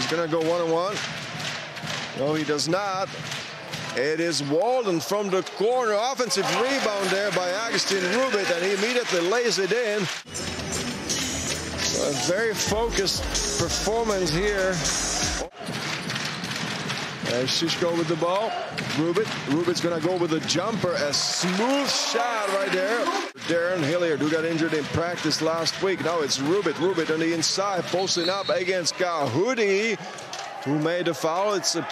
He's going to go one-on-one. No, he does not. It is Walden from the corner. Offensive rebound there by Augustine Rubit, and he immediately lays it in. A very focused performance here. As Shishko with the ball. Rubit's going to go with a jumper. A smooth shot right there. Darren Hilliard, who got injured in practice last week. Now it's Rubit. Rubit on the inside, posting up against Kahudi, who made the foul. It's a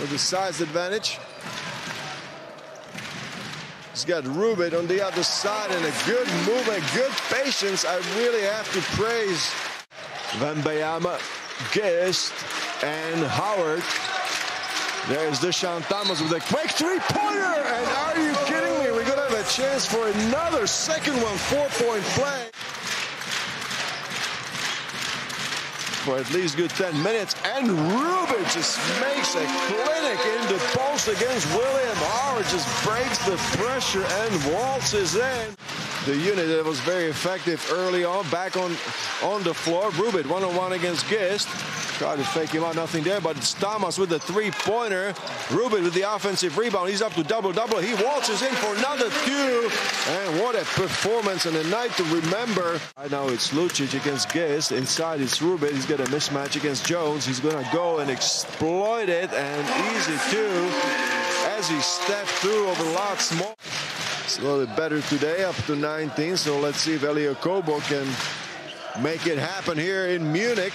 with the size advantage. He's got Rubit on the other side, and a good movement, good patience. I really have to praise Van Bayama, Guest, and Howard. There's Deshaun Thomas with a quick three-pointer, and are you kidding me? We're going to have a chance for another second one, four-point play. For at least good 10 minutes, and Rubit just makes a clinic in the post against William Howard, just breaks the pressure and waltzes in. The unit that was very effective early on, back on the floor. Rubit one-on-one against Guest. Tried to fake him out, nothing there, but it's Thomas with the three-pointer. Rubit with the offensive rebound. He's up to double-double. He waltzes in for another two. And what a performance and a night to remember. Right now it's Lucic against Guest. Inside it's Rubit. He's got a mismatch against Jones. He's going to go and exploit it, and easy two as he stepped through over lots more. It's a little bit better today, up to 19, so let's see if Eli Okobo can make it happen here in Munich.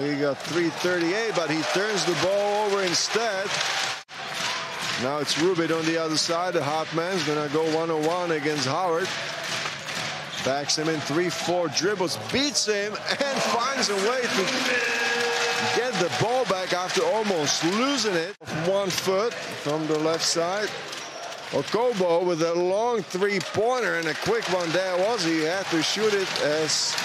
We got 3:38, but he turns the ball over instead. Now it's Rubit on the other side. The hot man's going to go one-on-one against Howard. Backs him in 3-4 dribbles, beats him, and finds a way to get the ball back after almost losing it. 1 foot from the left side. Okobo with a long three-pointer, and a quick one there was. He had to shoot it as